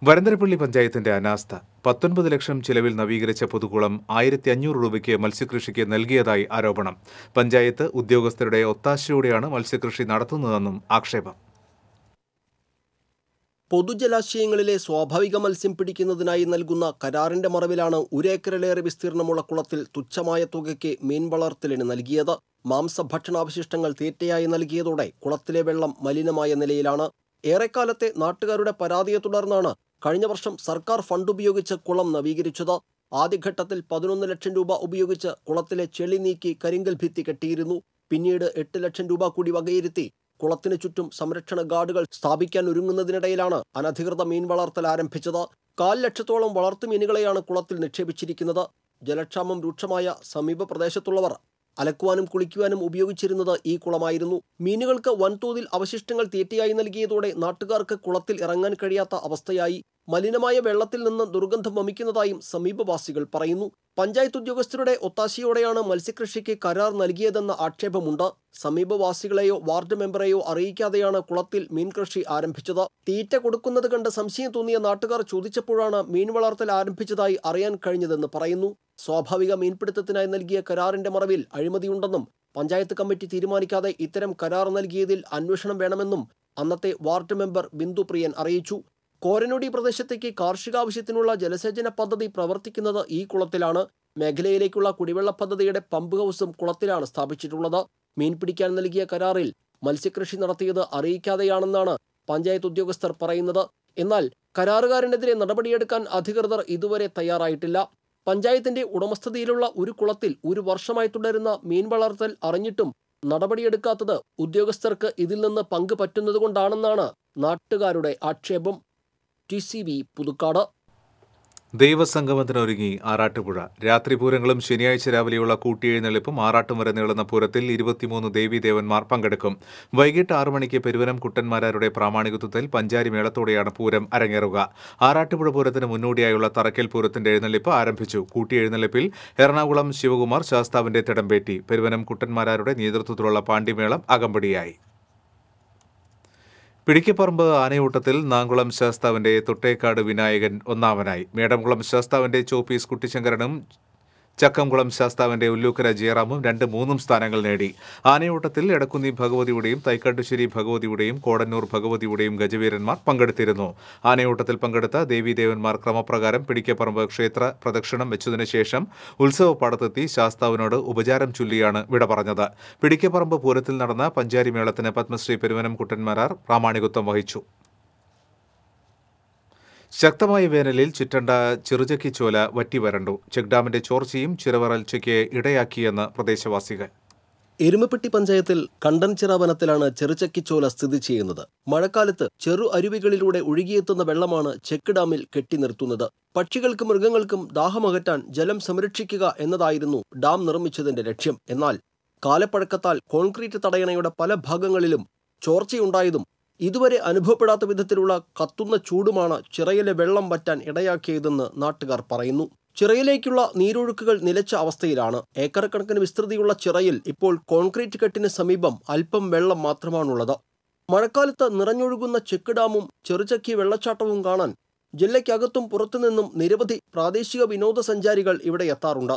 വരന്തരപ്പള്ളി പഞ്ചായത്തിന്റെ അനാസ്ഥ. 19 ലക്ഷം ചിലവിൽ നവീകരിച്ച പൊതുകുളം 1500 രൂപയ്ക്ക് മത്സ്യകൃഷിക്ക് നൽകിയതായി ആരോപണം. പഞ്ചായത്ത് ഉദ്യോഗസ്ഥരുടെ ഒത്താശയോടെയാണ് മത്സ്യകൃഷി നടത്തുന്നതെന്നും ആക്ഷേപം. പൊതുജലാശയങ്ങളിലെ സ്വാഭാവിക മത്സ്യം പിടിക്കുന്നതിനായി നൽകുന്ന കരാറിന്റെ മറവിലാണ് 1 ഏക്കറിലേറെ വിസ്തീർണമുള്ള കുളത്തിൽ തുച്ഛമായ തുകയ്ക്ക് മീൻ വളർത്തലിന് നൽകിയത്. മാംസഭക്ഷണാവശിഷ്ടങ്ങൾ തീറ്റയായി നൽകിയതോടെ കുളത്തിലെ വെള്ളം മലിനമായ നിലയിലാണ്. ഏറെക്കാലത്തെ നാട്ടുകാരുടെ പരാതിയെ തുടർന്നാണ് കഴിഞ്ഞ വർഷം സർക്കാർ ഫണ്ട് ഉപയോഗിച്ച് കുളം നവീകരിച്ചത്. ആദ്യഘട്ടത്തിൽ 11 ലക്ഷം രൂപ ഉപയോഗിച്ച് കുളത്തിലെ ചെളി നീക്കി കരിങ്കൽ ഭിത്തി കെട്ടിയിരുന്നു. പിന്നീട് 8 ലക്ഷം രൂപ കൂടി വകയിരുത്തി കുളത്തിനു ചുറ്റും സംരക്ഷണ ഗാർഡുകൾ സ്ഥാപിക്കാൻ ഒരുങ്ങുന്നതിനിടയിലാണ് അനധികൃത മീൻ വളർത്തൽ ആരംഭിച്ചത്. 4 ലക്ഷത്തോളം വളർത്തുമീനുകളെയാണ് കുളത്തിൽ നിക്ഷേപിച്ചിരിക്കുന്നത്. ജലക്ഷാമം രൂക്ഷമായ സമീപ പ്രദേശത്തുള്ളവർ അലക്കുവാനും കുളിക്കുവാനും ഉപയോഗിച്ചിരുന്നത് ഈ കുളമായിരുന്നു. മീനുകൾക്ക് വൻതോതിൽ അവശിഷ്ടങ്ങൾ തീറ്റയായി നൽകിയതോടെ നാട്ടുകാർക്ക് കുളത്തിൽ ഇറങ്ങാൻ കഴിയാത്ത അവസ്ഥയായി. മലിനമായ വെള്ളത്തിൽ നിന്ന് ദുർഗന്ധം വമിക്കുന്നതായും സമീപവാസികൾ പറയുന്നു. പഞ്ചായത്ത് ഉദ്യോഗസ്ഥരുടെ ഒത്താശയോടെയാണ് മത്സ്യകൃഷിക്ക് കരാർ നൽകിയതെന്ന ആക്ഷേപമുണ്ട്. സമീപവാസികളെയോ വാർഡ് മെമ്പറെയോ അറിയിക്കാതെയാണ് കുളത്തിൽ മീൻകൃഷി ആരംഭിച്ചത്. തീറ്റ കൊടുക്കുന്നത് കണ്ട് സംശയം തോന്നിയ നാട്ടുകാർ ചോദിച്ചപ്പോഴാണ് മീൻ വളർത്തൽ ആരംഭിച്ചതായി അറിയാൻ കഴിഞ്ഞതെന്ന് പറയുന്നു. സ്വാഭാവിക മീൻപിടുത്തത്തിനായി നൽകിയ കരാറിന്റെ മറവിൽ അഴിമതിയുണ്ടെന്നും പഞ്ചായത്ത് കമ്മിറ്റി തീരുമാനിക്കാതെ ഇത്തരം കരാർ നൽകിയതിൽ അന്വേഷണം വേണമെന്നും അന്നത്തെ വാർഡ് മെമ്പർ ബിന്ദു പ്രിയൻ അറിയിച്ചു. കോരനോടി പ്രദേശത്തേക്ക് കാർഷികാവശ്യത്തിനുള്ള ജലസേചന പദ്ധതി പ്രവർത്തിക്കുന്നത് ഈ കുളത്തിലാണ്. മേഖലയിലേക്കുള്ള കുടിവെള്ള പദ്ധതിയുടെ പമ്പ് ഹൗസും കുളത്തിലാണ് സ്ഥാപിച്ചിട്ടുള്ളത്. മീൻ പിടിക്കാൻ നൽകിയ കരാറിൽ മത്സ്യകൃഷി നടത്തിയത് അറിയിക്കാതെയാണെന്നാണ് പഞ്ചായത്ത് ഉദ്യോഗസ്ഥർ പറയുന്നത്. എന്നാൽ കരാറുകാരനെതിരെ നടപടിയെടുക്കാൻ അധികൃതർ ഇതുവരെ തയ്യാറായിട്ടില്ല. പഞ്ചായത്തിന്റെ ഉടമസ്ഥതയിലുള്ള ഒരു കുളത്തിൽ ഒരു വർഷമായി തുടരുന്ന മീൻ വളർത്തൽ അറിഞ്ഞിട്ടും നടപടിയെടുക്കാത്തത് ഉദ്യോഗസ്ഥർക്ക് ഇതിൽ നിന്ന് പങ്ക് പറ്റുന്നതുകൊണ്ടാണെന്നാണ് നാട്ടുകാരുടെ ആക്ഷേപം. TCV പുതുക്കാട്. ദൈവസംഗമത്തിനൊരുങ്ങി ആറാട്ടുപുഴ. രാത്രിപൂരങ്ങളും ശനിയാഴ്ച രാവിലെയുള്ള കൂട്ടിയെഴുന്നള്ളിപ്പും ആറാട്ടും വരെ നീളുന്ന പൂരത്തിൽ 23 ദേവീദേവന്മാർ പങ്കെടുക്കും. വൈകിട്ട് 6 മണിക്ക് പെരുവനം കുട്ടന്മാരാരുടെ പ്രാമാണികത്വത്തിൽ പഞ്ചാരി മേളത്തോടെയാണ് പൂരം അരങ്ങേറുക. ആറാട്ടുപുഴ പൂരത്തിന് മുന്നോടിയായുള്ള തറക്കൽ പൂരത്തിന്റെ എഴുന്നള്ളിപ്പ് ആരംഭിച്ചു. കൂട്ടിയെഴുന്നള്ളിപ്പിൽ എറണാകുളം ശിവകുമാർ ശാസ്താവിന്റെ തിടമ്പേറ്റി. പെരുവനം കുട്ടന്മാരാരുടെ നേതൃത്വത്തിലുള്ള പാണ്ടിമേളം അകമ്പടിയായി. പിടിക്കപ്പറമ്പ് ആനയൂട്ടത്തിൽ നാങ്കുളം ശാസ്താവിന്റെ തൊട്ടേക്കാട് വിനായകൻ ഒന്നാമനായി. മേടംകുളം ശാസ്താവിന്റെ ചോപ്പീസ് കുട്ടിശങ്കരനും ചക്കംകുളം ശാസ്താവിന്റെ ഉല്ലൂക്കര ജയറാമും 2, 3 സ്ഥാനങ്ങൾ നേടി. ആനയൂട്ടത്തിൽ എടക്കുന്നി ഭഗവതിയുടെയും തൈക്കാട്ടുശ്ശേരി ഭഗവതിയുടെയും കോടന്നൂർ ഭഗവതിയുടെയും ഗജവീരന്മാർ പങ്കെടുത്തിരുന്നു. ആനയൂട്ടത്തിൽ പങ്കെടുത്ത ദേവീദേവന്മാർ ക്രമപ്രകാരം പിടിക്കപ്പറമ്പ് ക്ഷേത്ര പ്രദക്ഷിണം വെച്ചതിനു ശേഷം ഉത്സവപ്പാടത്തെത്തി ശാസ്താവിനോട് ഉപചാരം ചൊല്ലിയാണ് വിട പറഞ്ഞത്. പിടിക്കപ്പറമ്പ് പൂരത്തിൽ നടന്ന പഞ്ചാരി മേളത്തിന് പത്മശ്രീ പെരുവനം കുട്ടന്മാരാർ പ്രാമാണികത്വം വഹിച്ചു. ശക്തമായ വേനലിൽ ചുറ്റണ്ട ചെറുചക്കിച്ചോല വറ്റി വരണ്ടു. ചെക്ക് ഡാമിന്റെ ചോർച്ചയും ചിരവരൾച്ചയ്ക്ക് ഇടയാക്കിയെന്ന് പ്രദേശവാസികൾ. എരുമപ്പെട്ടി പഞ്ചായത്തിൽ കണ്ടൻചിറ വനത്തിലാണ് ചെറുചക്കിച്ചോല സ്ഥിതി ചെയ്യുന്നത്. മഴക്കാലത്ത് ചെറു അരുവികളിലൂടെ ഒഴുകിയെത്തുന്ന വെള്ളമാണ് ചെക്ക് ഡാമിൽ കെട്ടിനിർത്തുന്നത്. പക്ഷികൾക്കും മൃഗങ്ങൾക്കും ദാഹമകറ്റാൻ ജലം സംരക്ഷിക്കുക എന്നതായിരുന്നു ഡാം നിർമ്മിച്ചതിന്റെ ലക്ഷ്യം. എന്നാൽ കാലപ്പഴക്കത്താൽ കോൺക്രീറ്റ് തടയണയുടെ പല ഭാഗങ്ങളിലും ചോർച്ചയുണ്ടായതും ഇതുവരെ അനുഭവപ്പെടാത്ത വിധത്തിലുള്ള കത്തുന്ന ചൂടുമാണ് ചിറയിലെ വെള്ളം വറ്റാൻ ഇടയാക്കിയതെന്ന് നാട്ടുകാർ പറയുന്നു. ചിറയിലേക്കുള്ള നീരൊഴുക്കുകൾ നിലച്ച അവസ്ഥയിലാണ്. ഏക്കർ കണക്കിന് വിസ്തൃതിയുള്ള ചിറയിൽ ഇപ്പോൾ കോൺക്രീറ്റ് കെട്ടിന് സമീപം അല്പം വെള്ളം മാത്രമാണുള്ളത്. മഴക്കാലത്ത് നിറഞ്ഞൊഴുകുന്ന ചെക്ക് ഡാമും ചെറുചക്കി വെള്ളച്ചാട്ടവും കാണാൻ ജില്ലയ്ക്കകത്തും പുറത്തുനിന്നും നിരവധി പ്രാദേശിക വിനോദസഞ്ചാരികൾ ഇവിടെ എത്താറുണ്ട്.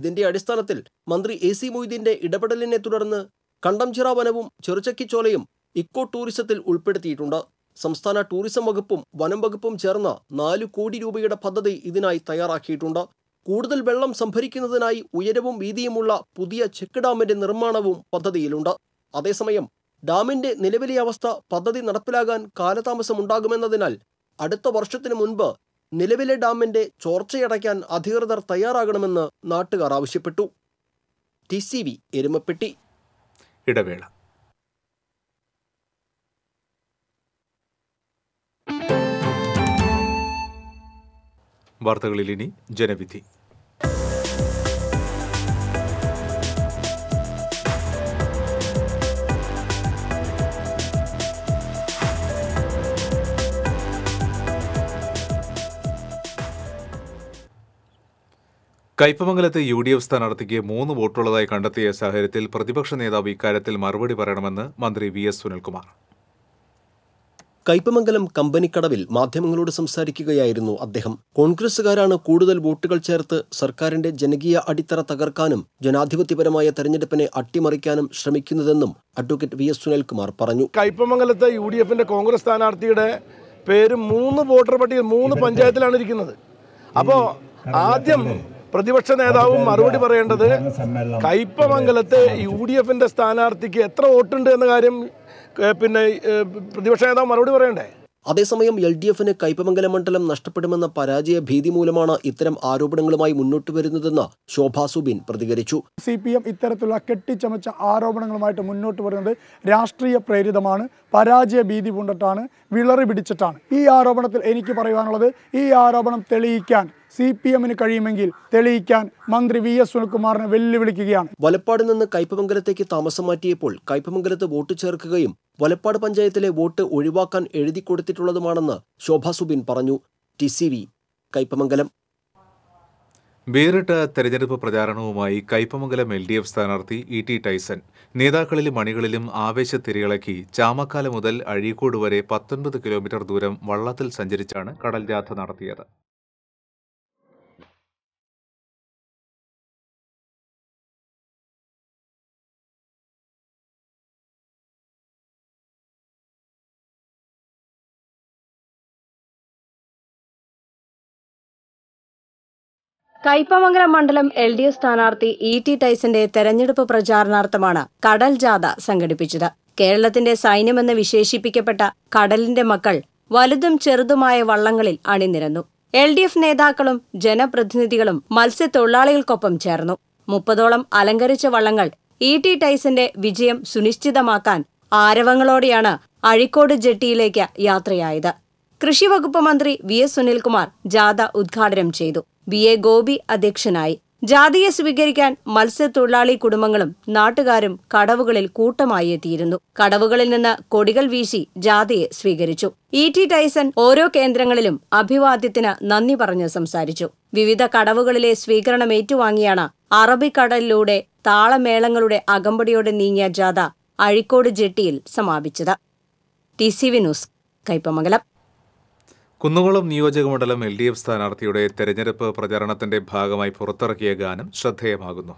ഇതിന്റെ അടിസ്ഥാനത്തിൽ മന്ത്രി AC മൊയ്തീന്റെ ഇടപെടലിനെ തുടർന്ന് കണ്ടംചിറ വനവും ചെറുചക്കിച്ചോലയും ഇക്കോ ടൂറിസത്തിൽ ഉൾപ്പെടുത്തിയിട്ടുണ്ട്. സംസ്ഥാന ടൂറിസം വകുപ്പും വനം വകുപ്പും ചേർന്ന് 4 കോടി രൂപയുടെ പദ്ധതി ഇതിനായി തയ്യാറാക്കിയിട്ടുണ്ട്. കൂടുതൽ വെള്ളം സംഭരിക്കുന്നതിനായി ഉയരവും വീതിയുമുള്ള പുതിയ ചെക്ക് ഡാമിന്റെ നിർമ്മാണവും പദ്ധതിയിലുണ്ട്. അതേസമയം ഡാമിന്റെ നിലവിലെ അവസ്ഥ പദ്ധതി നടപ്പിലാകാൻ കാലതാമസമുണ്ടാകുമെന്നതിനാൽ അടുത്ത വർഷത്തിന് മുൻപ് നിലവിലെ ഡാമിന്റെ ചോർച്ചയടയ്ക്കാൻ അധികൃതർ തയ്യാറാകണമെന്ന് നാട്ടുകാർ ആവശ്യപ്പെട്ടു. TCV എരുമപ്പെട്ടി. ഇടവേള. വാർത്തകളിൽ ഇനി ജനവിധി. കയ്പമംഗലത്തെ UDF സ്ഥാനാർത്ഥിക്ക് 3 വോട്ടുള്ളതായി കണ്ടെത്തിയ സാഹചര്യത്തിൽ പ്രതിപക്ഷ നേതാവ് ഇക്കാര്യത്തിൽ മറുപടി പറയണമെന്ന് മന്ത്രി VS സുനിൽകുമാർ. കയ്പമംഗലം കമ്പനിക്കടവിൽ മാധ്യമങ്ങളോട് സംസാരിക്കുകയായിരുന്നു അദ്ദേഹം. കോൺഗ്രസുകാരാണ് കൂടുതൽ വോട്ടുകൾ ചേർത്ത് സർക്കാരിന്റെ ജനകീയ അടിത്തറ തകർക്കാനും ജനാധിപത്യപരമായ തെരഞ്ഞെടുപ്പിനെ അട്ടിമറിക്കാനും ശ്രമിക്കുന്നതെന്നും അഡ്വക്കേറ്റ് VS സുനിൽകുമാർ പറഞ്ഞു. കയ്പമംഗലത്തെ UDF കോൺഗ്രസ് സ്ഥാനാർത്ഥിയുടെ പേര് 3 വോട്ടർ പട്ടിക 3 പഞ്ചായത്തിലാണ് ഇരിക്കുന്നത്. അപ്പോൾ ആദ്യം പ്രതിപക്ഷ നേതാവും മറുപടി പറയേണ്ടത് കയ്പമംഗലത്തെ UDF സ്ഥാനാർത്ഥിക്ക് എത്ര വോട്ടുണ്ട് എന്ന കാര്യം പിന്നെ പ്രതിപക്ഷ നേതാവ് മറുപടി പറയണ്ടേ. അതേസമയം എൽഡിഎഫിന് കൈപ്പമംഗലം മണ്ഡലം നഷ്ടപ്പെടുമെന്ന പരാജയ ഭീതി മൂലമാണ് ഇത്തരം ആരോപണങ്ങളുമായി മുന്നോട്ട് വരുന്നതെന്ന് ശോഭാ സുബിൻ പ്രതികരിച്ചു. സിപിഎം ഇത്തരത്തിലുള്ള കെട്ടിച്ചമച്ച ആരോപണങ്ങളുമായിട്ട് മുന്നോട്ട് വരുന്നത് രാഷ്ട്രീയ പ്രേരിതമാണ്, പരാജയ ഭീതി കൊണ്ടിട്ടാണ്, വിളറി പിടിച്ചിട്ടാണ്. ഈ ആരോപണത്തിൽ എനിക്ക് പറയാനുള്ളത്, ഈ ആരോപണം തെളിയിക്കാൻ സിപിഎമ്മിന് കഴിയുമെങ്കിൽ തെളിയിക്കാൻ മന്ത്രി വി എസ് സുനിൽകുമാറിനെ വെല്ലുവിളിക്കുകയാണ്. വലപ്പാട് നിന്ന് കൈപ്പമംഗലത്തേക്ക് താമസം മാറ്റിയപ്പോൾ കൈപ്പമംഗലത്ത് വോട്ട് ചേർക്കുകയും വലപ്പാട് പഞ്ചായത്തിലെ വോട്ട് ഒഴിവാക്കാൻ എഴുതി കൊടുത്തിട്ടുള്ളതുമാണെന്ന് ശോഭാ സുബിൻ പറഞ്ഞു. ടിസിവി കൈപ്പമംഗലം. വേറിട്ട തെരഞ്ഞെടുപ്പ് പ്രചാരണവുമായി കൈപ്പമംഗലം LDF സ്ഥാനാർത്ഥി E.T. ടൈസൻ നേതാക്കളിലും അണികളിലും ആവേശത്തിരയിളക്കി. ചാമക്കാല മുതൽ അഴീക്കോട് വരെ 19 കിലോമീറ്റർ ദൂരം വള്ളത്തിൽ സഞ്ചരിച്ചാണ് കടൽ യാത്ര നടത്തിയത്. കൈപ്പമംഗലം മണ്ഡലം LDF സ്ഥാനാർത്ഥി E.T. ടൈസന്റെ തെരഞ്ഞെടുപ്പ് പ്രചാരണാർത്ഥമാണ് കടൽ ജാഥ സംഘടിപ്പിച്ചത്. കേരളത്തിന്റെ സൈന്യമെന്ന് വിശേഷിപ്പിക്കപ്പെട്ട കടലിന്റെ മക്കൾ വലുതും ചെറുതുമായ വള്ളങ്ങളിൽ അണിനിരന്നു. LDF നേതാക്കളും ജനപ്രതിനിധികളും മത്സ്യത്തൊഴിലാളികൾക്കൊപ്പം ചേർന്നു. 30ഓളം അലങ്കരിച്ച വള്ളങ്ങൾ E.T. ടൈസന്റെ വിജയം സുനിശ്ചിതമാക്കാൻ ആരവങ്ങളോടെയാണ് അഴീക്കോട് ജെട്ടിയിലേക്ക് യാത്രയായത്. കൃഷിവകുപ്പ് മന്ത്രി വി എസ് സുനിൽകുമാർ ജാഥ ഉദ്ഘാടനം ചെയ്തു. BA ഗോപി അധ്യക്ഷനായി. ജാഥയെ സ്വീകരിക്കാൻ മത്സ്യത്തൊഴിലാളി കുടുംബങ്ങളും നാട്ടുകാരും കടവുകളിൽ കൂട്ടമായി എത്തിയിരുന്നു. കടവുകളിൽ നിന്ന് കൊടികൾ വീശി ജാഥയെ സ്വീകരിച്ചു. E.T. ടൈസൻ ഓരോ കേന്ദ്രങ്ങളിലും അഭിവാദ്യത്തിന് നന്ദി പറഞ്ഞു സംസാരിച്ചു. വിവിധ കടവുകളിലെ സ്വീകരണം ഏറ്റുവാങ്ങിയാണ് അറബിക്കടലിലൂടെ താളമേളങ്ങളുടെ അകമ്പടിയോടെ നീങ്ങിയ ജാഥ അഴീക്കോട് ജെട്ടിയിൽ സമാപിച്ചത്. TCV news Kaipamangalam. കുന്നുകുളം നിയോജകമണ്ഡലം LDF സ്ഥാനാർത്ഥിയുടെ തെരഞ്ഞെടുപ്പ് പ്രചാരണത്തിന്റെ ഭാഗമായി പുറത്തിറക്കിയ ഗാനം ശ്രദ്ധേയമാകുന്നു.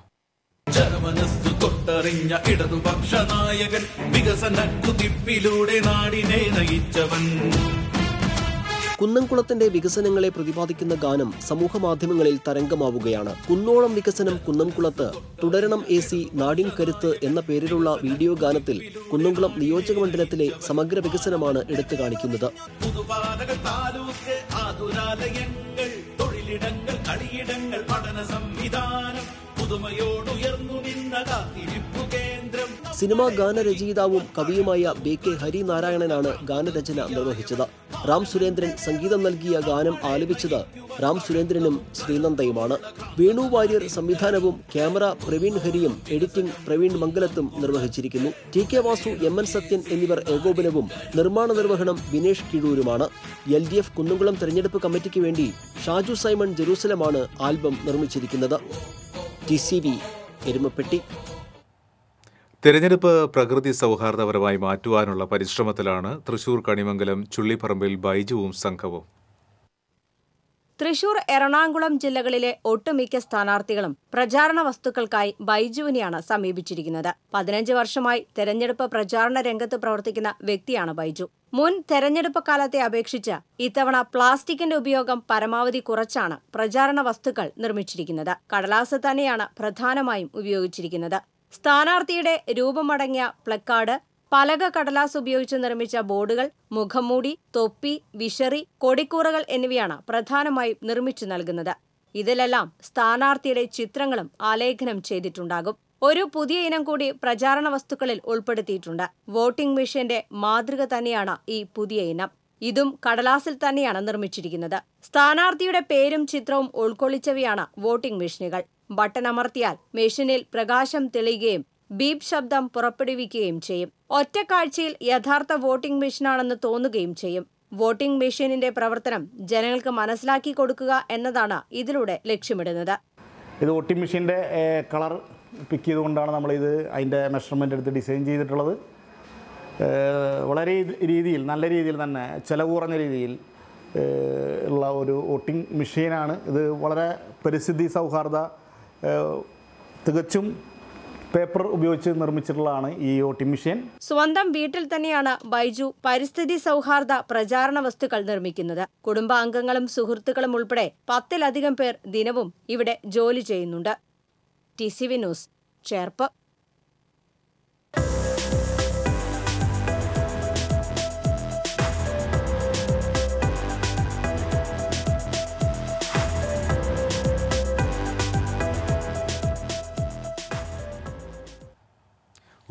കുന്നംകുളത്തിന്റെ വികസനങ്ങളെ പ്രതിപാദിക്കുന്ന ഗാനം സമൂഹമാധ്യമങ്ങളിൽ തരംഗമാവുകയാണ്. കുന്നോളം വികസനം കുന്നംകുളത്ത് തുടരണം AC നാടിൻ കരുത്ത് എന്ന പേരിലുള്ള വീഡിയോ ഗാനത്തിൽ കുന്നംകുളം നിയോജകമണ്ഡലത്തിലെ സമഗ്ര വികസനമാണ് എടുത്തു കാണിക്കുന്നത്. തൊഴിലിടങ്ങൾ, കളിയിടങ്ങൾ, പഠന സംവിധാനം, പുതുമയോടുയർന്നു നിന്ന കാത്തിരിപ്പു കേന്ദ്രം. സിനിമാ ഗാനരചയിതാവും കവിയുമായ BK ഹരിനാരായണനാണ് ഗാനരചന നിർവഹിച്ചത്. രാം സുരേന്ദ്രൻ സംഗീതം നൽകിയ ഗാനം ആലപിച്ചത് രാം സുരേന്ദ്രനും ശ്രീനന്ദയുമാണ്. വേണു വാര്യർ സംവിധാനവും ക്യാമറ പ്രവീൺ ഹരിയും എഡിറ്റിംഗ് പ്രവീൺ മംഗലത്തും നിർവഹിച്ചിരിക്കുന്നു. TK വാസു, MN സത്യൻ എന്നിവർ ഏകോപനവും നിർമ്മാണ നിർവഹണം ബിനേഷ് കിഴൂരുമാണ്. LDF കുന്നുകുളം തെരഞ്ഞെടുപ്പ് കമ്മിറ്റിക്ക് വേണ്ടി ഷാജു സൈമൺ ജെറൂസലമാണ് ആൽബം നിർമ്മിച്ചിരിക്കുന്നത്. TCV എരുമപ്പെട്ടി. തെരഞ്ഞെടുപ്പ് പ്രകൃതി സൗഹാർദ്ദപരമായി മാറ്റുവാനുള്ള പരിശ്രമത്തിലാണ് തൃശൂർ കണിമംഗലം ചുള്ളിപ്പറമ്പിൽ ബൈജുവും സംഘവും. തൃശൂർ, എറണാകുളം ജില്ലകളിലെ ഒട്ടുമിക്ക സ്ഥാനാർത്ഥികളും പ്രചാരണ വസ്തുക്കൾക്കായി ബൈജുവിനെയാണ് സമീപിച്ചിരിക്കുന്നത്. 15 വർഷമായി തെരഞ്ഞെടുപ്പ് പ്രചാരണ രംഗത്ത് പ്രവർത്തിക്കുന്ന വ്യക്തിയാണ് ബൈജു. മുൻ തെരഞ്ഞെടുപ്പ് കാലത്തെ അപേക്ഷിച്ച് ഇത്തവണ പ്ലാസ്റ്റിക്കിന്റെ ഉപയോഗം പരമാവധി കുറച്ചാണ് പ്രചാരണ വസ്തുക്കൾ നിർമ്മിച്ചിരിക്കുന്നത്. കടലാസ് തന്നെയാണ് പ്രധാനമായും ഉപയോഗിച്ചിരിക്കുന്നത്. സ്ഥാനാർത്ഥിയുടെ രൂപമടങ്ങിയ പ്ലക്കാർഡ്, പലക കടലാസ് ഉപയോഗിച്ച് നിർമ്മിച്ച ബോർഡുകൾ, മുഖംമൂടി, തൊപ്പി, വിശറി, കൊടിക്കൂറകൾ എന്നിവയാണ് പ്രധാനമായും നിർമ്മിച്ചു നൽകുന്നത്. ഇതിലെല്ലാം സ്ഥാനാർത്ഥിയുടെ ചിത്രങ്ങളും ആലേഖനം ചെയ്തിട്ടുണ്ടാകും. ഒരു പുതിയ ഇനം കൂടി പ്രചാരണ വസ്തുക്കളിൽ ഉൾപ്പെടുത്തിയിട്ടുണ്ട്. വോട്ടിംഗ് മെഷീന്റെ മാതൃക തന്നെയാണ് ഈ പുതിയ ഇനം. ഇതും കടലാസിൽ തന്നെയാണ് നിർമ്മിച്ചിരിക്കുന്നത്. സ്ഥാനാർത്ഥിയുടെ പേരും ചിത്രവും ഉൾക്കൊള്ളിച്ചവയാണ് വോട്ടിംഗ് മെഷീനുകൾ. ബട്ടണമർത്തിയാൽ മെഷീനിൽ പ്രകാശം തെളിയുകയും ബീപ് ശബ്ദം പുറപ്പെടുവിക്കുകയും ചെയ്യും. ഒറ്റക്കാഴ്ചയിൽ യഥാർത്ഥ വോട്ടിംഗ് മെഷീനാണെന്ന് തോന്നുകയും ചെയ്യും. വോട്ടിംഗ് മെഷീനിന്റെ പ്രവർത്തനം ജനങ്ങൾക്ക് മനസ്സിലാക്കി കൊടുക്കുക എന്നതാണ് ഇതിലൂടെ ലക്ഷ്യമിടുന്നത്. ഇത് വോട്ടിംഗ് മെഷീന്റെ കളർ പിക്ക് ചെയ്തുകൊണ്ടാണ് നമ്മൾ ഇത് അതിന്റെ മെഷർമെന്റ് എടുത്ത് ഡിസൈൻ ചെയ്തിട്ടുള്ളത്. വളരെ രീതിയിൽ, നല്ല രീതിയിൽ തന്നെ ചെലവ് കുറഞ്ഞ രീതിയിൽ ഉള്ള ഒരു വോട്ടിംഗ് മെഷീനാണ് ഇത്. വളരെ പരിസ്ഥിതി സൗഹാർദ്ദ, തികച്ചും പേപ്പർ ഉപയോഗിച്ച് നിർമ്മിച്ചിട്ടുള്ളതാണ് ഈ വോട്ടിംഗ് മെഷീൻ. സ്വന്തം വീട്ടിൽ തന്നെയാണ് ബൈജു പരിസ്ഥിതി സൗഹാർദ്ദ പ്രചാരണ വസ്തുക്കൾ നിർമ്മിക്കുന്നത്. കുടുംബാംഗങ്ങളും സുഹൃത്തുക്കളും ഉൾപ്പെടെ 10ലധികം പേർ ദിനവും ഇവിടെ ജോലി ചെയ്യുന്നുണ്ട്. TCV news Cherpu.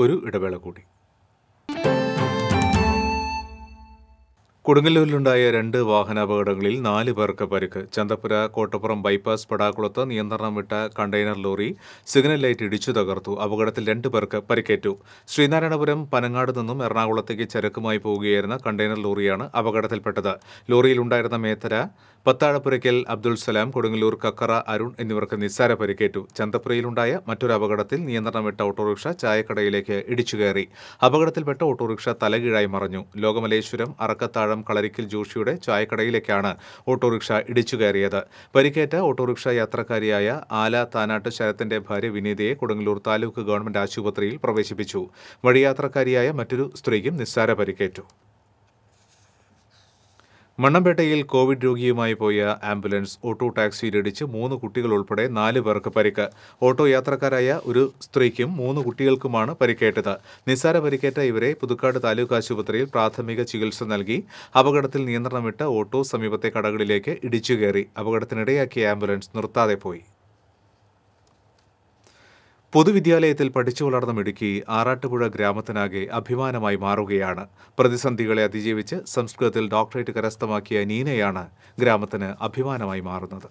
ഒരു ഇടവേള കൂടി. കൊടുങ്ങല്ലൂരിലുണ്ടായ 2 വാഹനാപകടങ്ങളിൽ 4 പേർക്ക് പരിക്ക്. ചന്തപ്പുര കോട്ടപ്പുറം ബൈപ്പാസ് പടാക്കുളത്ത് നിയന്ത്രണം വിട്ട കണ്ടെയ്നർ ലോറി സിഗ്നൽ ലൈറ്റ് ഇടിച്ചു തകർത്തു. അപകടത്തിൽ 2 പേർക്ക് പരിക്കേറ്റു. ശ്രീനാരായണപുരം പനങ്ങാട് നിന്നും എറണാകുളത്തേക്ക് ചരക്കുമായി പോവുകയായിരുന്ന കണ്ടെയ്നർ ലോറിയാണ് അപകടത്തിൽപ്പെട്ടത്. ലോറിയിലുണ്ടായിരുന്ന മേത്തര, പത്താഴപ്പുരയ്ക്കൽ അബ്ദുൾ സലാം, കൊടുങ്ങല്ലൂർ കക്കറ അരുൺ എന്നിവർക്ക് നിസ്സാര പരിക്കേറ്റു. ചന്തപ്പുരയിലുണ്ടായ മറ്റൊരു അപകടത്തിൽ നിയന്ത്രണം വിട്ട ഓട്ടോറിക്ഷ ചായക്കടയിലേക്ക് ഇടിച്ചുകയറി. അപകടത്തിൽപ്പെട്ട ഓട്ടോറിക്ഷ തലകീഴായി മറിഞ്ഞു. ലോകമലേശ്വരം അറക്കത്താഴം കളരിക്കൽ ജോഷിയുടെ ചായക്കടയിലേക്കാണ് ഓട്ടോറിക്ഷ ഇടിച്ചുകയറിയത്. പരിക്കേറ്റ ഓട്ടോറിക്ഷ യാത്രക്കാരിയായ ആല താനാട്ട് ശരത്തിന്റെ ഭാര്യ വിനീതയെ കൊടുങ്ങല്ലൂർ താലൂക്ക് ഗവൺമെന്റ് ആശുപത്രിയിൽ പ്രവേശിപ്പിച്ചു. വഴിയാത്രക്കാരിയായ മറ്റൊരു സ്ത്രീക്കും നിസ്സാര പരിക്കേറ്റു. മണ്ണമ്പേട്ടയിൽ കോവിഡ് രോഗിയുമായി പോയ ആംബുലൻസ് ഓട്ടോ ടാക്സിയിലിടിച്ച് 3 കുട്ടികൾ ഉൾപ്പെടെ 4 പേർക്ക് പരിക്ക്. ഓട്ടോ യാത്രക്കാരായ ഒരു സ്ത്രീക്കും 3 കുട്ടികൾക്കുമാണ് പരിക്കേറ്റത്. നിസ്സാര പരിക്കേറ്റ ഇവരെ പുതുക്കാട് താലൂക്ക് ആശുപത്രിയിൽ പ്രാഥമിക ചികിത്സ നൽകി. അപകടത്തിൽ നിയന്ത്രണം വിട്ട ഓട്ടോ സമീപത്തെ കടകളിലേക്ക് ഇടിച്ചുകയറി. അപകടത്തിനിടയാക്കിയ ആംബുലൻസ് നിർത്താതെ പോയി. പൊതുവിദ്യാലയത്തിൽ പഠിച്ചു വളർന്ന മിടുക്കി ആറാട്ടുപുഴ ഗ്രാമത്തിനാകെ അഭിമാനമായി മാറുകയാണ്. പ്രതിസന്ധികളെ അതിജീവിച്ച് സംസ്കൃതത്തിൽ ഡോക്ടറേറ്റ് കരസ്ഥമാക്കിയ നീനയാണ് ഗ്രാമത്തിന് അഭിമാനമായി മാറുന്നത്.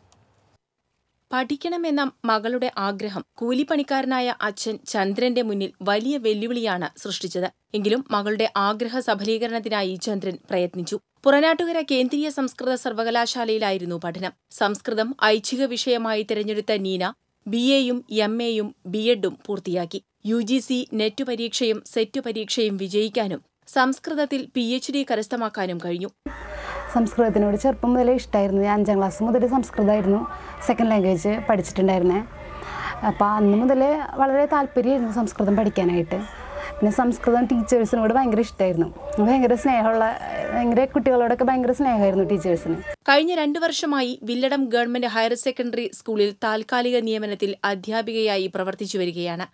പഠിക്കണമെന്ന മകളുടെ ആഗ്രഹം കൂലിപ്പണിക്കാരനായ അച്ഛൻ ചന്ദ്രന്റെ മുന്നിൽ വലിയ വെല്ലുവിളിയാണ് സൃഷ്ടിച്ചത്. എങ്കിലും മകളുടെ ആഗ്രഹ സഫലീകരണത്തിനായി ചന്ദ്രൻ പ്രയത്നിച്ചു. പുറനാട്ടുകര കേന്ദ്രീയ സംസ്കൃത സർവകലാശാലയിലായിരുന്നു പഠനം. സംസ്കൃതം ഐച്ഛിക വിഷയമായി തിരഞ്ഞെടുത്ത നീന BA-യും MA-യും BED-ഉം പൂർത്തിയാക്കി. UGC നെറ്റ് പരീക്ഷയും സെറ്റ് പരീക്ഷയും വിജയിക്കാനും സംസ്കൃതത്തിൽ PhD കരസ്ഥമാക്കാനും കഴിഞ്ഞു. സംസ്കൃതത്തിനോട് ചെറുപ്പം മുതലേ ഇഷ്ടമായിരുന്നു. ഞാൻ 5 ക്ലാസ് മുതൽ സംസ്കൃതമായിരുന്നു സെക്കൻഡ് ലാംഗ്വേജ് പഠിച്ചിട്ടുണ്ടായിരുന്നേ. അപ്പോൾ അന്ന് മുതലേ വളരെ താല്പര്യമായിരുന്നു സംസ്കൃതം പഠിക്കാനായിട്ട്. പിന്നെ സംസ്കൃതം ടീച്ചേഴ്സിനോട് ഭയങ്കര ഇഷ്ടമായിരുന്നു. ഭയങ്കര കുട്ടികളോടൊക്കെ ഭയങ്കര സ്നേഹമായിരുന്നു ടീച്ചേഴ്സിന്. കഴിഞ്ഞ 2 വർഷമായി വില്ലടം ഗവൺമെന്റ് ഹയർ സെക്കൻഡറി സ്കൂളിൽ താൽക്കാലിക നിയമനത്തിൽ അധ്യാപികയായി പ്രവർത്തിച്ചു വരികയാണ്.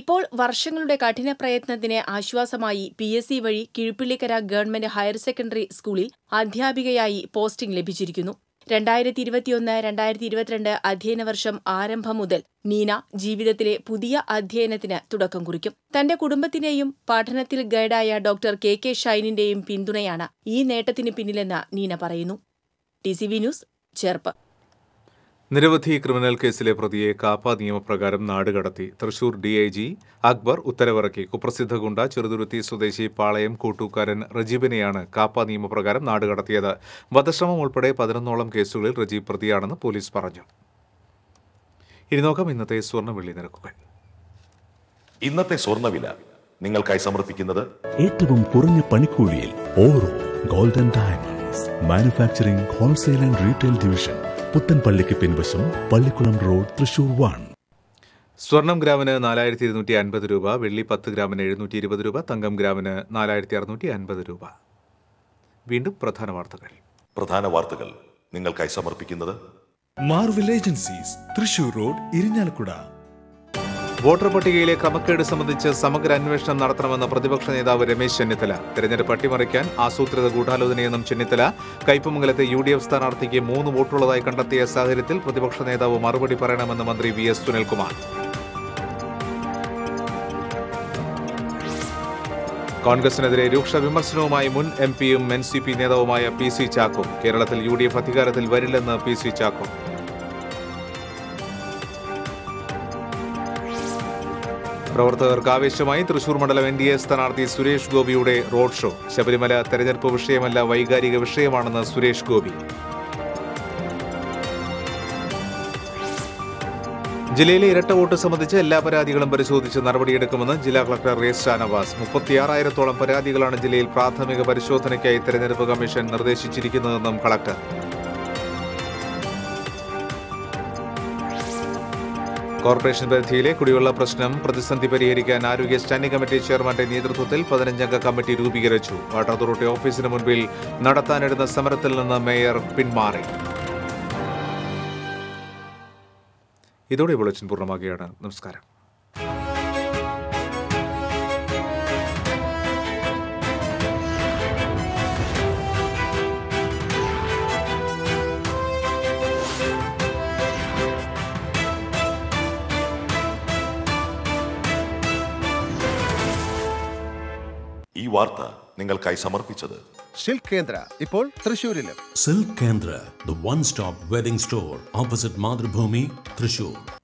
ഇപ്പോൾ വർഷങ്ങളുടെ കഠിന പ്രയത്നത്തിന് ആശ്വാസമായി PSC വഴി കിഴുപ്പിള്ളിക്കര ഗവൺമെന്റ് ഹയർ സെക്കൻഡറി സ്കൂളിൽ അധ്യാപികയായി പോസ്റ്റിംഗ് ലഭിച്ചിരിക്കുന്നു. 2021-2022 അധ്യയന വർഷം ആരംഭം മുതൽ നീന ജീവിതത്തിലെ പുതിയ അധ്യയനത്തിന് തുടക്കം കുറിക്കും. തന്റെ കുടുംബത്തിനെയും പഠനത്തിൽ ഗൈഡായ ഡോക്ടർ KK ഷൈനിന്റെയും പിന്തുണയാണ് ഈ നേട്ടത്തിന് പിന്നിലെന്ന് നീന പറയുന്നു. TCV news, Cherpu. നിരവധി ക്രിമിനൽ കേസിലെ പ്രതിയെ കാപ്പ നിയമപ്രകാരം നാടുകടത്തി. തൃശൂർ DIG അക്ബർ ഉത്തരവിറക്കി. കുപ്രസിദ്ധ ഗുണ്ട ചെറുതുരുത്തി സ്വദേശി പാളയം കൂട്ടൂക്കാരൻ റജീബിനെയാണ് കാപ്പ നിയമപ്രകാരം നാടുകടത്തിയത്. വധശ്രമം ഉൾപ്പെടെ 11 കേസുകളിൽ റജീബ് പ്രതിയാണെന്ന് പോലീസ് പറഞ്ഞു. ഇനി നോക്കാം ഇന്നത്തെ സ്വർണ്ണവില നിരക്കുകൾ. ഇന്നത്തെ സ്വർണ്ണവില നിങ്ങൾക്കായി സമർപ്പിക്കുന്നത് ഏറ്റവും കുറഞ്ഞ പണിക്കൂലിയിൽ ഓരോ golden diamonds manufacturing wholesale and retail division, പുത്തൻപള്ളിക്ക് പിൻവശം, പള്ളിക്കുളം റോഡ്, തൃശൂർ 1. സ്വർണം ഗ്രാമിന് 4250 രൂപ, വെള്ളി 10 ഗ്രാമിന് 720 രൂപ, തങ്കം ഗ്രാമിന് 4650 രൂപ. വീണ്ടും പ്രധാന വാർത്തകൾ നിങ്ങൾക്കായി സമർപ്പിക്കുന്നത് Marvel agencies, Thrissur road, Irinjalakuda. Voter പട്ടികയിലെ ക്രമക്കേട് സംബന്ധിച്ച് സമഗ്ര അന്വേഷണം നടത്തണമെന്ന പ്രതിപക്ഷ നേതാവ് രമേശ് ചെന്നിത്തല. തെരഞ്ഞെടുപ്പ് അട്ടിമറിക്കാൻ ആസൂത്രിത ഗൂഢാലോചനയെന്നും ചെന്നിത്തല. കയ്പമംഗലത്തെ UDF സ്ഥാനാർത്ഥിക്ക് 3 വോട്ടുള്ളതായി കണ്ടെത്തിയ സാഹചര്യത്തിൽ പ്രതിപക്ഷ നേതാവ് മറുപടി പറയണമെന്ന് മന്ത്രി VS സുനിൽകുമാർ. കോൺഗ്രസിനെതിരെ രൂക്ഷ വിമർശനവുമായി മുൻ MP-യും NCP നേതാവുമായ PC ചാക്കോ. കേരളത്തിൽ UDF അധികാരത്തിൽ വരില്ലെന്ന് PC ചാക്കോ. പ്രവർത്തകർക്ക് ആവേശമായി തൃശൂർ മണ്ഡലം NDA സ്ഥാനാർത്ഥി സുരേഷ് ഗോപിയുടെ റോഡ് ഷോ. ശബരിമല തെരഞ്ഞെടുപ്പ് വിഷയമല്ല, വൈകാരിക വിഷയമാണെന്ന് സുരേഷ് ഗോപി. ജില്ലയിലെ ഇരട്ട വോട്ട് സംബന്ധിച്ച് എല്ലാ പരാതികളും പരിശോധിച്ച് നടപടിയെടുക്കുമെന്ന് ജില്ലാ കളക്ടർ എസ് ഷാനവാസ്. 36,000-ഓളം പരാതികളാണ് ജില്ലയിൽ പ്രാഥമിക പരിശോധനയ്ക്കായി തെരഞ്ഞെടുപ്പ് കമ്മീഷൻ നിർദ്ദേശിച്ചിരിക്കുന്നതെന്നും കളക്ടർ. കോർപ്പറേഷൻ പരിധിയിലെ കുടിവെള്ള പ്രശ്നം പ്രതിസന്ധി പരിഹരിക്കാൻ ആരോഗ്യ സ്റ്റാൻഡിംഗ് കമ്മിറ്റി ചെയർമാന്റെ നേതൃത്വത്തിൽ 15-അംഗ കമ്മിറ്റി രൂപീകരിച്ചു. വാട്ടർ അതോറിറ്റി ഓഫീസിന് മുൻപിൽ നടത്താനിരുന്ന സമരത്തിൽ നിന്ന് മേയർ പിന്മാറി. ഇതോടെ ബുള്ളറ്റിൻ പൂർണ്ണമാകുകയാണ്. നമസ്കാരം. ഈ വാർത്ത നിങ്ങൾക്കായി സമർപ്പിച്ചത് സിൽക്ക് കേന്ദ്ര, ഇപ്പോൾ തൃശ്ശൂരിലും. Silk Kendra, the one stop wedding store opposite Mathrubhumi Thrissur.